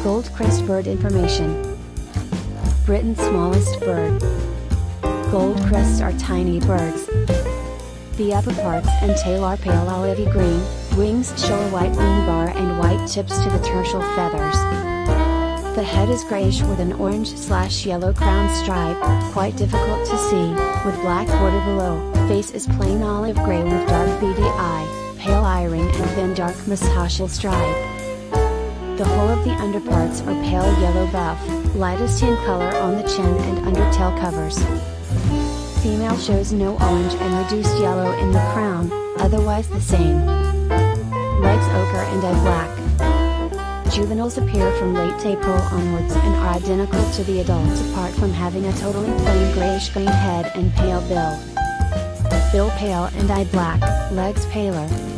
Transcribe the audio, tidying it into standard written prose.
Goldcrest bird information. Britain's smallest bird. Goldcrests are tiny birds. The upper parts and tail are pale olivey green, wings show a white wing bar and white tips to the tarsal feathers. The head is grayish with an orange/yellow crown stripe, quite difficult to see, with black border below. Face is plain olive gray with dark beady eye, pale eye ring and then dark moustachial stripe. The whole of the underparts are pale yellow buff, lightest tan color on the chin and undertail covers. Female shows no orange and reduced yellow in the crown, otherwise the same. Legs ochre and eye black. Juveniles appear from late April onwards and are identical to the adults apart from having a totally plain grayish-green head and pale bill. Bill pale and eye black, legs paler,